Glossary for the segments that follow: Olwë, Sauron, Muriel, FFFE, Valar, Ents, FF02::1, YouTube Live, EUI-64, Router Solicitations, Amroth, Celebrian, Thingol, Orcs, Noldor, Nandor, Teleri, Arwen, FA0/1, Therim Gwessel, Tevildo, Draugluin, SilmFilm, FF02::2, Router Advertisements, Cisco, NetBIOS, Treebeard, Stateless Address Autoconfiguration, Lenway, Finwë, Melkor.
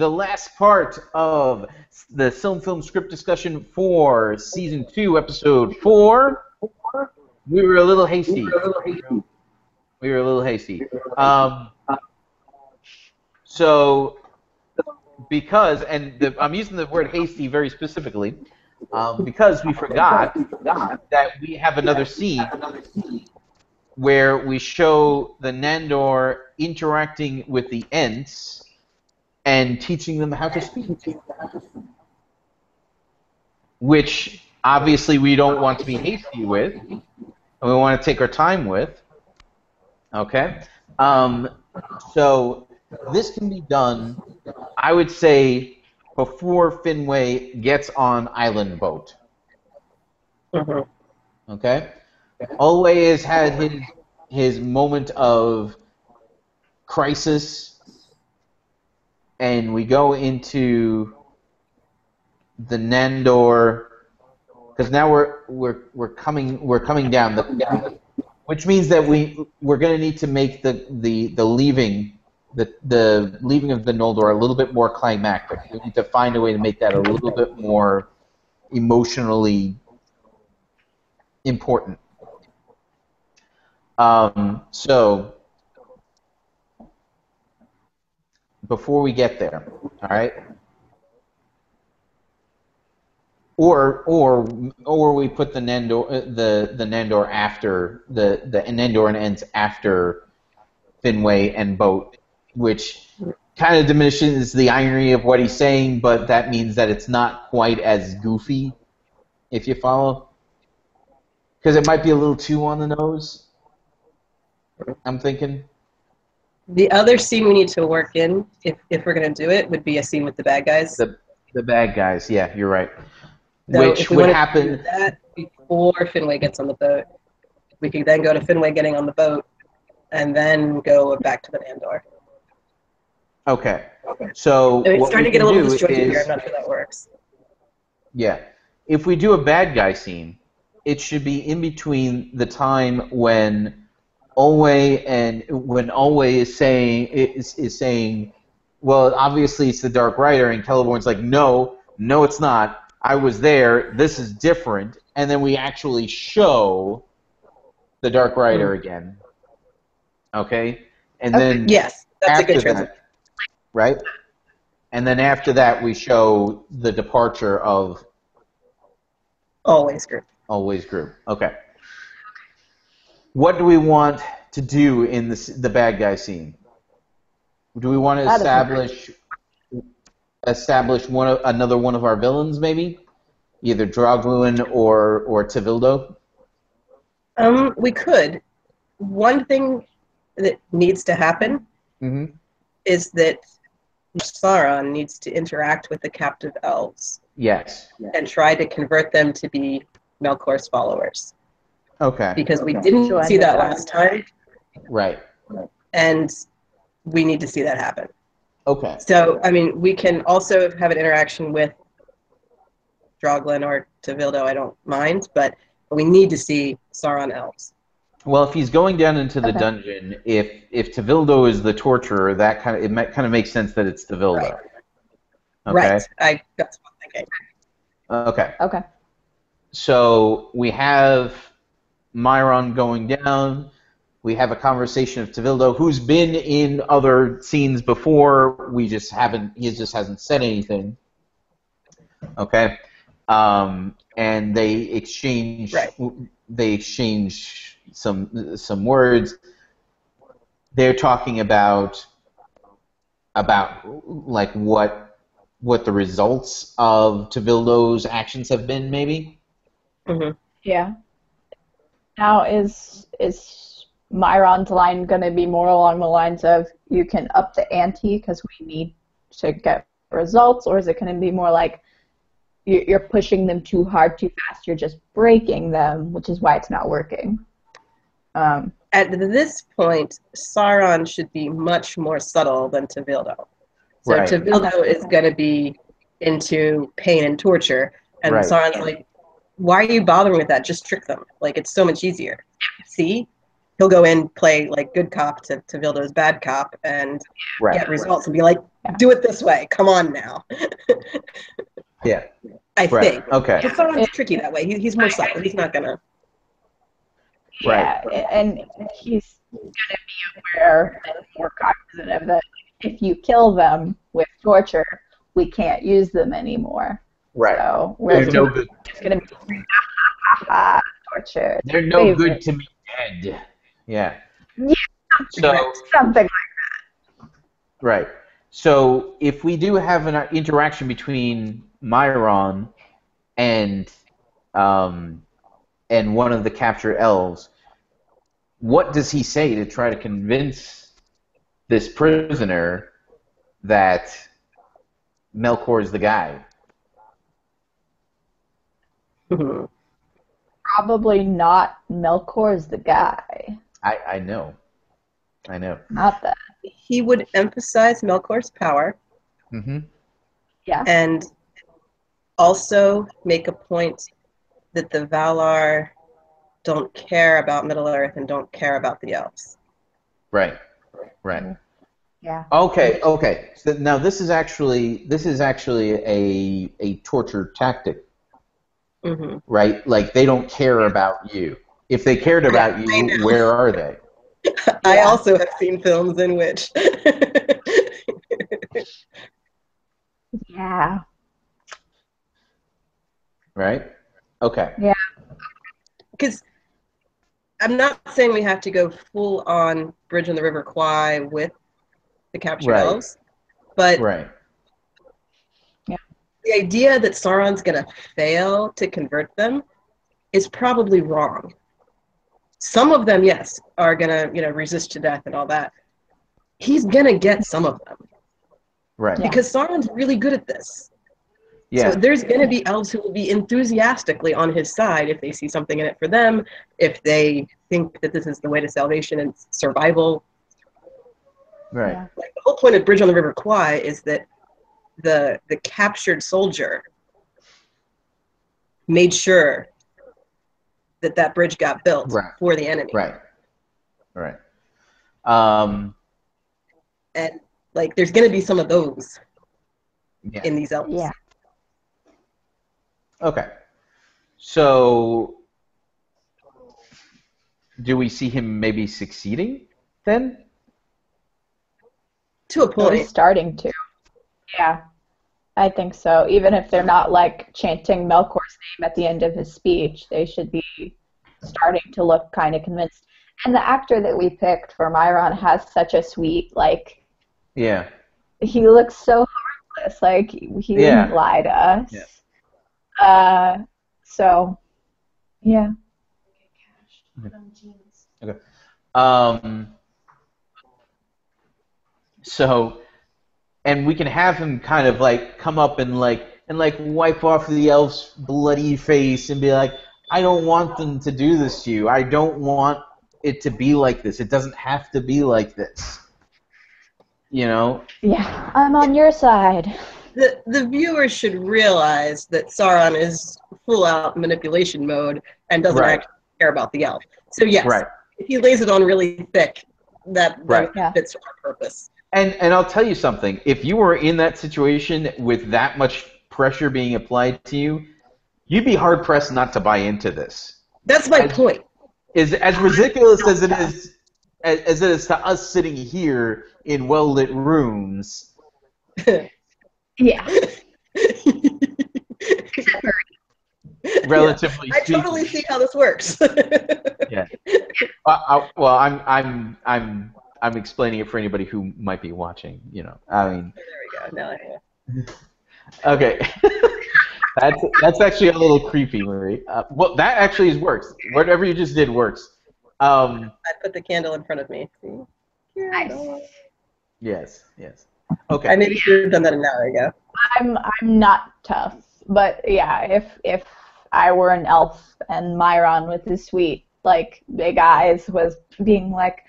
the last part of the SilmFilm script discussion for Season 2, Episode 4. We were a little hasty. So, because, and I'm using the word hasty very specifically, because we forgot that we have another scene where we show the Nandor interacting with the Ents and teaching them how to speak, which obviously we don't want to be hasty with, and we want to take our time with. Okay? So this can be done, I would say, before Finwë gets on Island Boat. Mm-hmm. Okay? Olwë has had his moment of crisis, and we go into the Nandor, because now we're coming down, which means that we're going to need to make the leaving of the Noldor a little bit more climactic. We need to find a way to make that a little bit more emotionally important. So before we get there, all right, or we put the Nandor after the Nandor and Ents after Finwë and Boat, which kind of diminishes the irony of what he's saying, but that means that it's not quite as goofy, if you follow, because it might be a little too on the nose. I'm thinking. The other scene we need to work in, if we're going to do it, would be a scene with the bad guys. The bad guys, yeah, you're right. So which would happen. Do that before Finwë gets on the boat. We could then go to Finwë getting on the boat, and then go back to the Nandor. Okay. So it's starting to get a little disjointed here. I'm not sure that works. Yeah. If we do a bad guy scene, it should be in between the time when Olwë is saying well, obviously it's the Dark Rider, and Celeborn's like, no, it's not. I was there. This is different. And then we actually show the Dark Rider again. Okay, and then yes, that's after a good transition. Right, and then after that we show the departure of Olwë's group. Okay. What do we want to do in the bad guy scene? Do we want to establish another one of our villains, maybe? Either Draugluin or Tevildo? We could. One thing that needs to happen is that Sauron needs to interact with the captive elves. Yes. And try to convert them to be Melkor's followers. Okay. Because we didn't see that last time. Right. And we need to see that happen. Okay. So, I mean, we can also have an interaction with Draugluin or Tevildo, I don't mind, but we need to see Sauron elves. Well, if he's going down into the dungeon, if Tevildo is the torturer, that kind of it makes sense that it's Tevildo. Right. Okay. Right. That's what I'm thinking. Okay. Okay. So we have Myron going down. We have a conversation of Tevildo, who's been in other scenes before. We just haven't. He just hasn't said anything. Okay, and they exchange. Right. They exchange some words. They're talking about like what the results of Tevildo's actions have been, maybe. Mm-hmm. Yeah. Now, is Myron's line going to be more along the lines of you can up the ante because we need to get results, or is it going to be more like you're pushing them too hard, too fast, you're just breaking them, which is why it's not working? At this point, Sauron should be much more subtle than Tevildo. So right. Tevildo is going to be into pain and torture, and right. Sauron's like, why are you bothering with that? Just trick them. Like, it's so much easier. See? he'll go in, play like good cop to Tevildo's bad cop, and get results and be like, do it this way. Come on now. I think. Okay. But Sauron's tricky that way. He's more subtle. He's not gonna. And he's gonna be aware and more cognizant of that. If you kill them with torture, we can't use them anymore. So we're just gonna be torture. They're no good to me dead. Something like that. Right. So if we do have an interaction between Myron and one of the captured elves, what does he say to try to convince this prisoner that Melkor is the guy? Probably not Melkor is the guy. I know. I know. Not that. He would emphasize Melkor's power. And also make a point that the Valar don't care about Middle-earth and don't care about the elves. Okay. So now this is actually a torture tactic. Right? Like they don't care about you. If they cared about you, where are they? I also have seen films in which because I'm not saying we have to go full on Bridge on the River Kwai with the captured elves, but the idea that Sauron's going to fail to convert them is probably wrong. Some of them, yes, are going to, you know, resist to death and all that. He's going to get some of them. Because Sauron's really good at this. So there's going to be elves who will be enthusiastically on his side if they see something in it for them, if they think that this is the way to salvation and survival. Like the whole point of Bridge on the River Kwai is that the captured soldier made sure that that bridge got built for the enemy. And like there's going to be some of those in these elves. So do we see him maybe succeeding then? To a point. He's starting to. Yeah, I think so. Even if they're not like chanting Melkor's name at the end of his speech, they should be starting to look kind of convinced. And the actor that we picked for Myron has such a sweet, like, he looks so harmless. Like, he didn't lie to us. And we can have him kind of like come up and like wipe off the elf's bloody face and be like, I don't want them to do this to you. I don't want it to be like this. It doesn't have to be like this. You know? Yeah, I'm on your side. The viewers should realize that Sauron is full out manipulation mode and doesn't actually care about the elf. So yes, if he lays it on really thick, that fits our purpose. And I'll tell you something. If you were in that situation with that much pressure being applied to you, you'd be hard pressed not to buy into this. That's my point. Is as ridiculous as it is, as it is to us sitting here in well-lit rooms. Relatively speaking. I totally see how this works. I'm explaining it for anybody who might be watching, you know. I mean, there we go. That's actually a little creepy, Marie. Well, that actually is works. Whatever you just did works. I put the candle in front of me. See? Nice. Yes. Yes. Okay. I maybe should have done that an hour ago. I'm not tough, but yeah, if I were an elf and Myron with his sweet like big eyes was being like,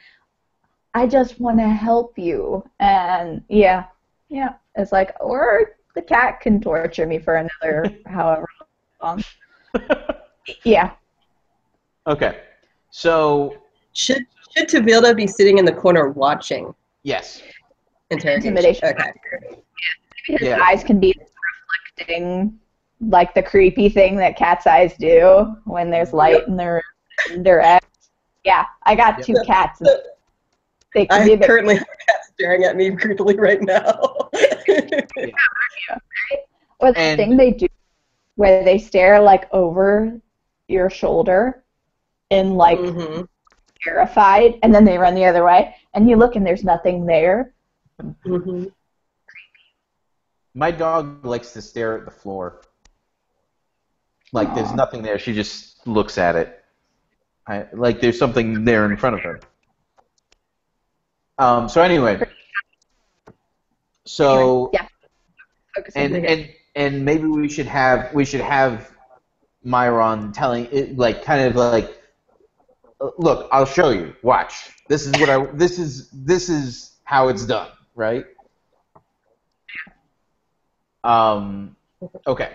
I just want to help you, and it's like, or the cat can torture me for another however long. Okay, so Should Tevildo be sitting in the corner watching? Yes. Intimidation. Okay. Because yeah. Eyes can be reflecting, like the creepy thing that cat's eyes do when there's light in the room. Indirect. Yeah, I got two cats. They can be currently have a cat staring at me creepily right now. Or the thing they do where they stare like over your shoulder and like terrified, and then they run the other way, and you look and there's nothing there. My dog likes to stare at the floor. Like there's nothing there. She just looks at it. Like there's something there in front of her. So anyway, and maybe we should have Myron telling it, like kind of like, look, I'll show you. Watch. This is what I. This is how it's done, right? Okay.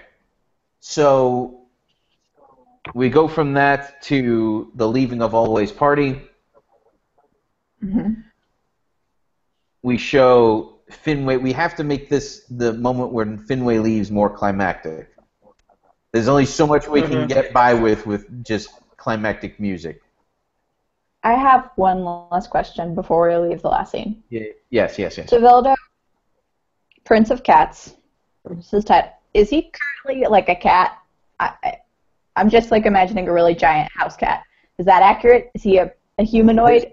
So we go from that to the leaving of Olwë's party. We show Finwë. We have to make this the moment where Finwë leaves more climactic. There's only so much we can get by with just climactic music. I have one last question before we leave the last scene. Yes. Tevildo, Prince of Cats. This is Ted. Is he currently like a cat? I'm just like imagining a really giant house cat. Is that accurate? Is he a humanoid?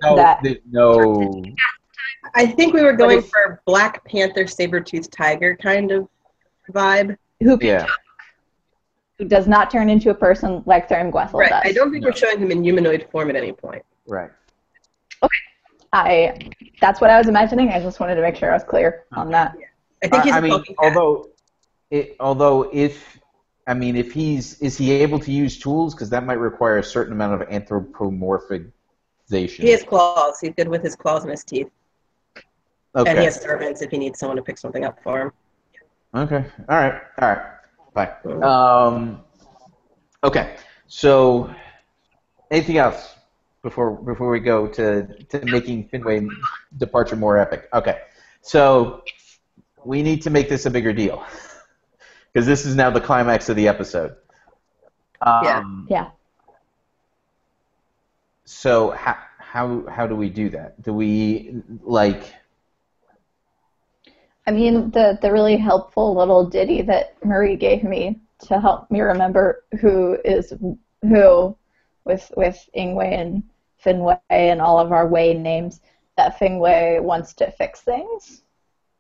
No. I think we were going for Black Panther, saber-toothed tiger kind of vibe. Who can talk? Who does not turn into a person like Therim Gwessel does. I don't think we're showing him in humanoid form at any point. Right. Okay. That's what I was imagining. I just wanted to make sure I was clear on that. Yeah. I think he's if is he able to use tools? Because that might require a certain amount of anthropomorphization. He has claws. He's good with his claws and his teeth. Okay. And he has servants if he needs someone to pick something up for him. Okay. All right. Bye. Okay. So, anything else before we go to making Finwë departure more epic? Okay. So, we need to make this a bigger deal. Because this is now the climax of the episode. So how do we do that? Do we the really helpful little ditty that Marie gave me to help me remember who is who with Ingwe and Finwë and all of our Wei names, that Finwë wants to fix things.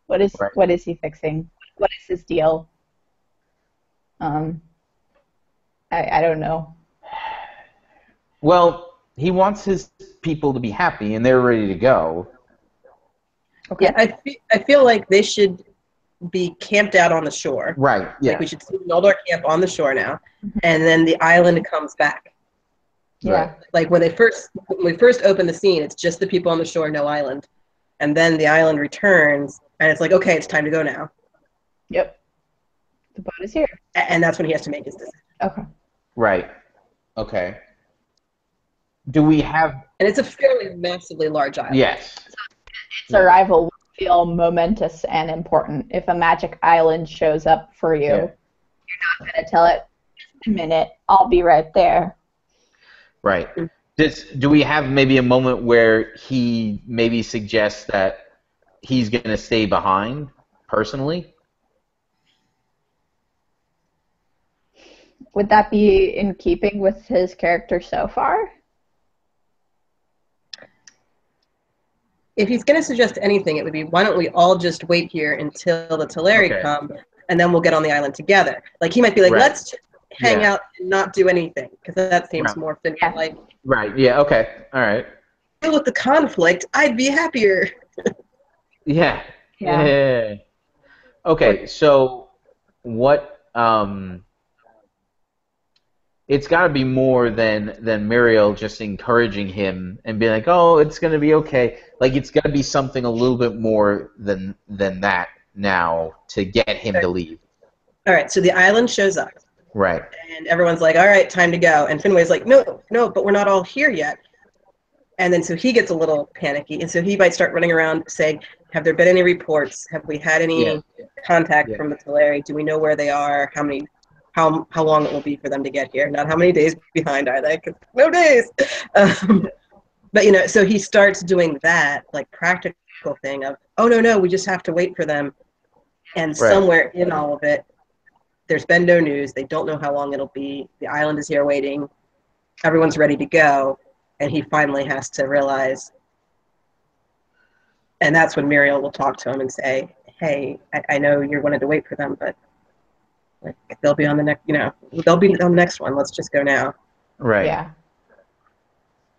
What is he fixing? What is his deal? I don't know. Well, he wants his people to be happy, and they're ready to go. Okay. Yeah, I feel like they should be camped out on the shore. Right, yeah. Like we should see Noldor camp on the shore now, and then the island comes back. Yeah. Like when we first open the scene, it's just the people on the shore, no island. And then the island returns, and it's like, okay, it's time to go now. Yep. The boat is here. And that's when he has to make his decision. Okay. Right. Okay. Do we have... And it's a fairly massively large island. Yes. So its arrival will feel momentous and important. If a magic island shows up for you, you're not going to tell it, just a minute, I'll be right there. Right. Do we have maybe a moment where he maybe suggests that he's going to stay behind, personally? Would that be in keeping with his character so far? If he's going to suggest anything, it would be, why don't we all just wait here until the Teleri come, and then we'll get on the island together. Like, he might be like, let's just hang out and not do anything, because that seems more Finwë-like. Right, yeah, okay, all right. Deal with the conflict, I'd be happier. Yeah. Okay, so what... It's got to be more than Muriel just encouraging him and being like, oh, it's going to be okay. Like, it's got to be something a little bit more than that now to get him to leave. All right, so the island shows up. Right. And everyone's like, all right, time to go. And Finwë's like, no, but we're not all here yet. And then so he gets a little panicky, and so he might start running around saying, have there been any reports? Have we had any contact from the Teleri? Do we know where they are? How many? How long it will be for them to get here? Not how many days behind are they? 'Cause no days. But, you know, so he starts doing that, like, practical thing of, oh, no, we just have to wait for them. And somewhere in all of it, there's been no news. They don't know how long it'll be. The island is here waiting. Everyone's ready to go. And he finally has to realize. And that's when Muriel will talk to him and say, hey, I know you wanted to wait for them, but like, they'll be on the next, you know, they'll be on the next one. Let's just go now. Right. Yeah.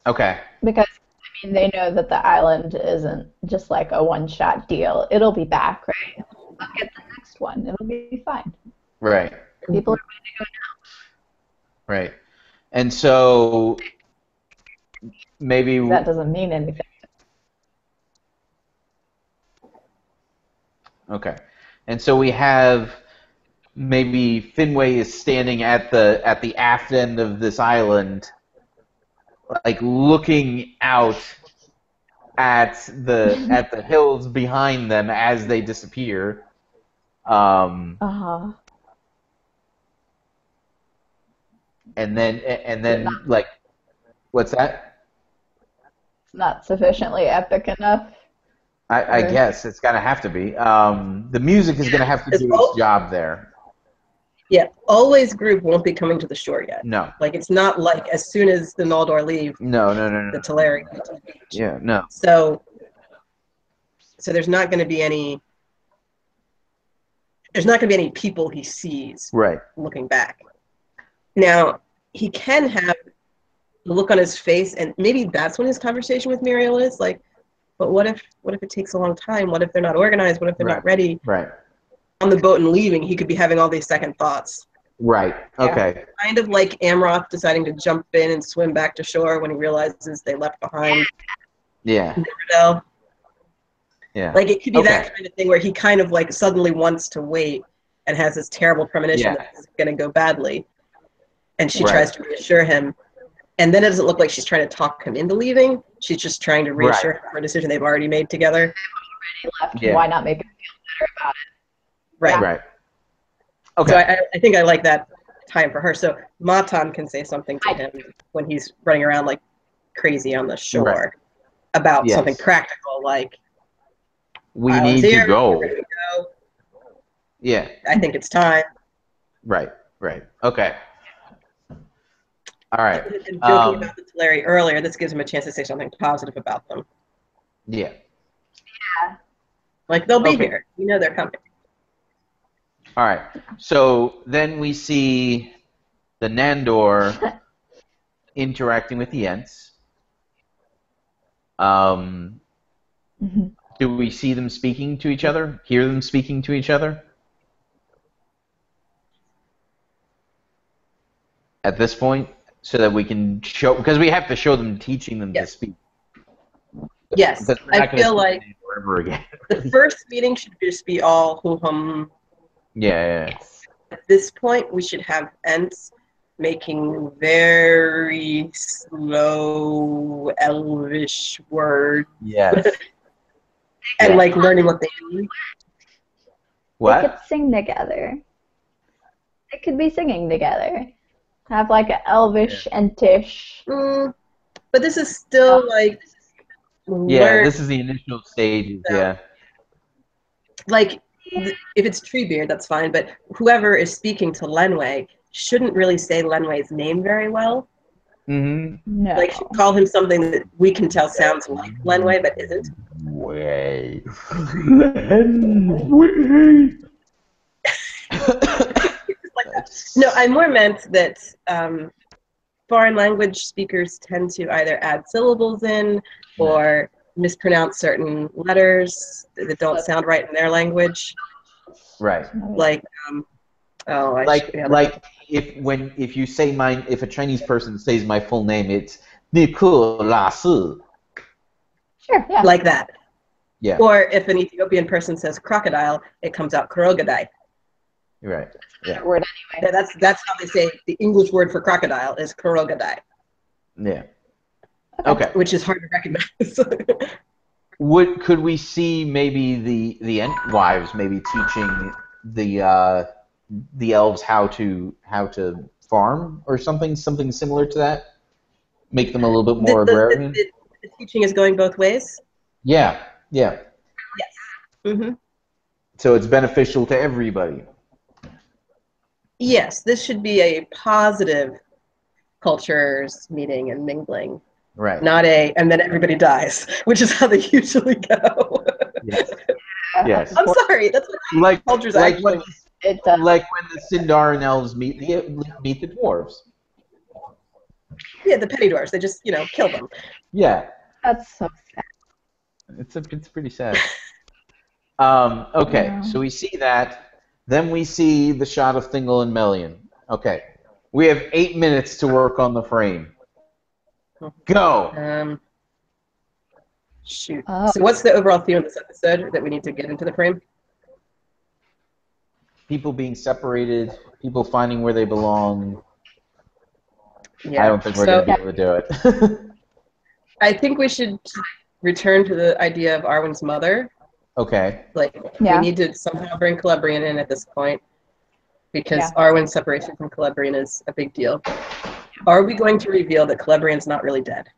Okay. Because, I mean, they know that the island isn't just like a one-shot deal. It'll be back, right? I'll get the next one. It'll be fine. Right. People are ready to go now. Right. And so maybe... That doesn't mean anything. Okay. And so we have... Maybe Finwë is standing at the aft end of this island, like looking out at the at the hills behind them as they disappear. And then like, what's that? It's not sufficiently epic enough. I guess it's gonna have to be. The music is gonna have to do its job there. Yeah, Olwë's group won't be coming to the shore yet. No. Like, it's not like as soon as the Noldor leave, no. The Teleri get to the beach. Yeah, no. So there's not going to be any... There's not going to be any people he sees looking back. Now, he can have the look on his face, and maybe that's when his conversation with Muriel is, like, but what if it takes a long time? What if they're not organized? What if they're not ready? Right. On the boat and leaving, he could be having all these second thoughts. Right. Okay. Yeah. Kind of like Amroth deciding to jump in and swim back to shore when he realizes they left behind. Yeah. Riverdale. Yeah. Like, it could be that kind of thing where he kind of like suddenly wants to wait and has this terrible premonition that it's going to go badly, and she tries to reassure him, and then it doesn't look like she's trying to talk him into leaving. She's just trying to reassure him for a decision they've already made together. They've already left. Yeah. Why not make him feel better about it? Right. Right. Okay. So I think I like that time for her. So Matan can say something to him when he's running around like crazy on the shore about something practical, like we need to go. Yeah. I think it's time. Right. Right. Okay. All right. And joking about the Teleri earlier, this gives him a chance to say something positive about them. Yeah. Yeah. Like, they'll be here. You know they're coming. All right, so then we see the Nandor interacting with the Ents. Do we see them speaking to each other? Hear them speaking to each other? At this point, so that we can show, because we have to show them teaching them to speak. Yes, I feel like the first meeting should just be all hoo-hum. Yeah. At this point, we should have Ents making very slow, elvish words. Yes. And like learning what they mean. What? They could sing together. They could be singing together. Have like an elvish Entish. But this is still like. This is the initial stages. So, like. If it's Treebeard, that's fine, but whoever is speaking to Lenway shouldn't really say Lenway's name very well. No. Like, should call him something that we can tell sounds like Lenway, but isn't. Lenway. Lenway. No, I more meant that foreign language speakers tend to either add syllables in or mispronounce certain letters that don't sound right in their language. Right. Like, if you say if a Chinese person says my full name, it's Nicolas. Sure. Yeah. Like that. Yeah. Or if an Ethiopian person says crocodile, it comes out krogadai. Right. Yeah. Word anyway. That's how they say the English word for crocodile is krogadai. Yeah. Okay. Which is hard to recognize. What could we see? Maybe the Ent wives maybe teaching the elves how to farm or something similar to that. Make them a little bit more agrarian. The teaching is going both ways. Yeah. Yeah. Yes. Mm-hmm. So it's beneficial to everybody. Yes, this should be a positive cultures meeting and mingling. Right. Not a, and then everybody dies, which is how they usually go. Yes. Yes. I'm sorry. That's what cultures like actually. When the Sindarin elves meet the dwarves. Yeah, the petty dwarves. They just, kill them. Yeah. That's so sad. It's pretty sad. Okay, yeah. So we see that. Then we see the shot of Thingol and Melian. Okay. We have 8 minutes to work on the frame. Go. Shoot. Oh. So what's the overall theme of this episode that we need to get into the frame? People being separated, people finding where they belong. Yeah. I don't think we're going to be able to do it. I think we should return to the idea of Arwen's mother. Okay. We need to somehow bring Celebrian in at this point, because Arwen's separation from Celebrian is a big deal. Are we going to reveal that Celebrian's not really dead?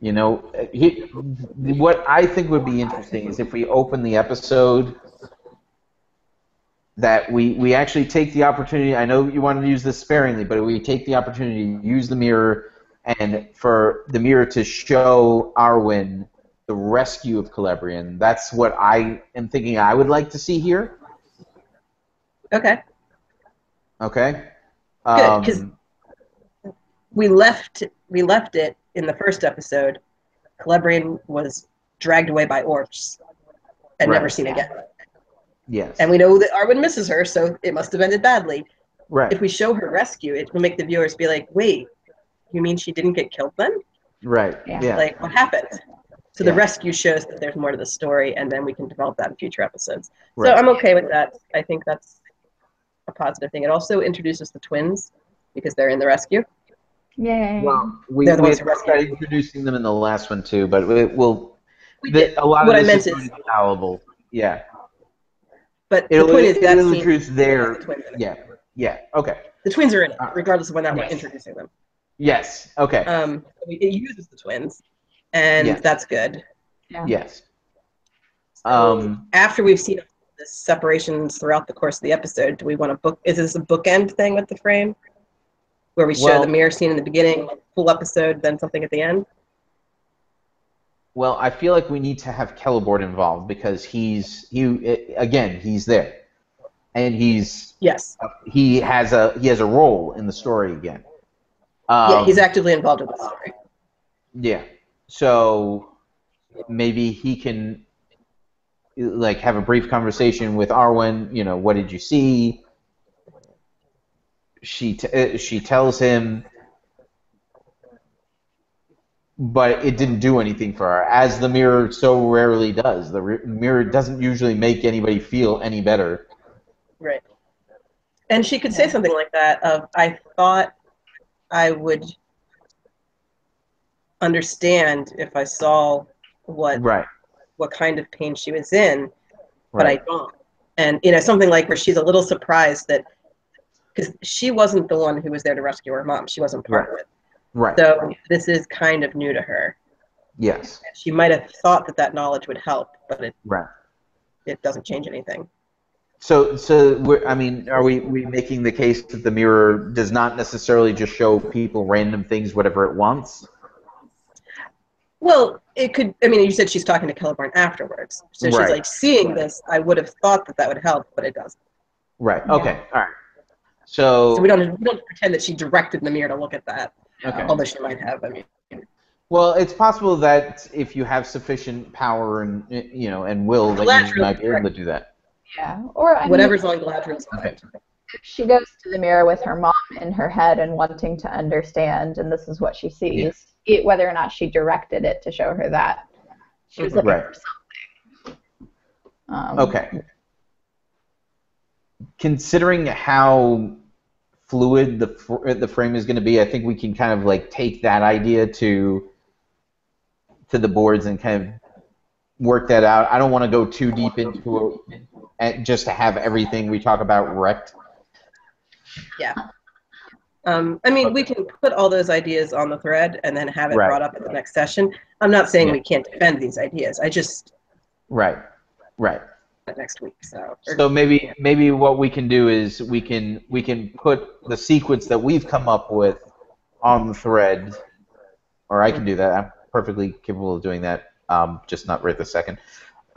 What I think would be interesting is if we open the episode that we actually take the opportunity. I know you wanted to use this sparingly, but we take the opportunity to use the mirror, and for the mirror to show Arwen the rescue of Celebrian. That's what I am thinking I would like to see here. Okay. Okay. Good, because we left it in the first episode. Celebrian was dragged away by Orcs and never seen again. Yes. And we know that Arwen misses her, so it must have ended badly. Right. If we show her rescue, it will make the viewers be like, wait, you mean she didn't get killed then? Right. Yeah. Like, what happened? So the rescue shows that there's more to the story, and then we can develop that in future episodes. Right. So I'm okay with that. I think that's a positive thing. It also introduces the twins, because they're in the rescue. Yay. Well, they're the ones who rescued. Introducing them in the last one, too, but a lot of this is infallible. Yeah. But the point is that it'll introduce their... Yeah, yeah, okay. The twins are in it, regardless of when that was introducing them. Yes. Okay. It uses the twins, and that's good. Yeah. Yes. So after we've seen the separations throughout the course of the episode, do we want to book? Is this a bookend thing with the frame, where we show the mirror scene in the beginning, full episode, then something at the end? Well, I feel like we need to have Celeborn involved, because he's there, and he has a role in the story again. Yeah, he's actively involved in the story. Yeah, so maybe he can have a brief conversation with Arwen. What did you see? She tells him, but it didn't do anything for her, as the mirror so rarely does. The mirror doesn't usually make anybody feel any better. Right, and she could say something like that. Of I thought I would understand if I saw what kind of pain she was in, but I don't. And something like where she's a little surprised that, because she wasn't the one who was there to rescue her mom. She wasn't part of it. Right. So this is kind of new to her. Yes. She might have thought that knowledge would help, but it doesn't change anything. So are we making the case that the mirror does not necessarily just show people random things, whatever it wants? Well, it could. I mean, you said she's talking to Celeborn afterwards, so she's like, seeing this, I would have thought that would help, but it doesn't. Right. Okay. Yeah. All right. So we don't pretend that she directed the mirror to look at that. Okay. Although she might have. I mean. Well, it's possible that if you have sufficient power and and will, that you might be able to do that. Yeah, or whatever's on Galadriel's mind. If she goes to the mirror with her mom in her head and wanting to understand, and this is what she sees, whether or not she directed it to show her that, she was looking for something. Okay. Considering how fluid the frame is going to be, I think we can kind of like take that idea to the boards and kind of work that out. I don't want to go too deep into it just to have everything we talk about wrecked. Yeah. I mean, okay. We can put all those ideas on the thread and then have it brought up at the next session. I'm not saying we can't defend these ideas. I just... Right. Next week, so maybe what we can do is we can put the sequence that we've come up with on the thread, or I can do that. I'm perfectly capable of doing that. Just not right this second. And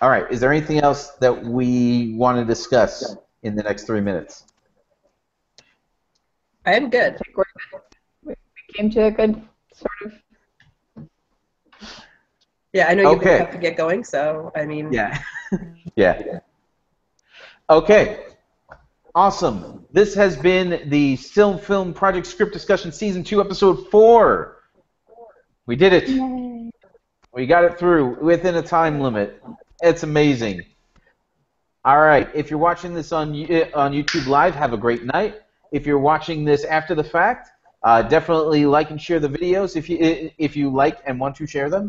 all right, is there anything else that we want to discuss in the next 3 minutes? I am good. We came to a good sort of. Yeah, I know you have to get going, so, I mean... Yeah. Okay. Awesome. This has been the SilmFilm Project Script Discussion Season 2, Episode 4. We did it. Yay. We got it through within a time limit. It's amazing. All right. If you're watching this on YouTube Live, have a great night. If you're watching this after the fact... definitely like and share the videos if you like and want to share them.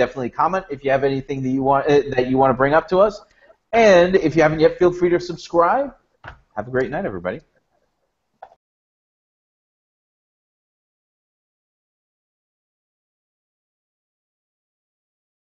Definitely comment if you have anything that you want to bring up to us. And if you haven't yet, feel free to subscribe. Have a great night, everybody.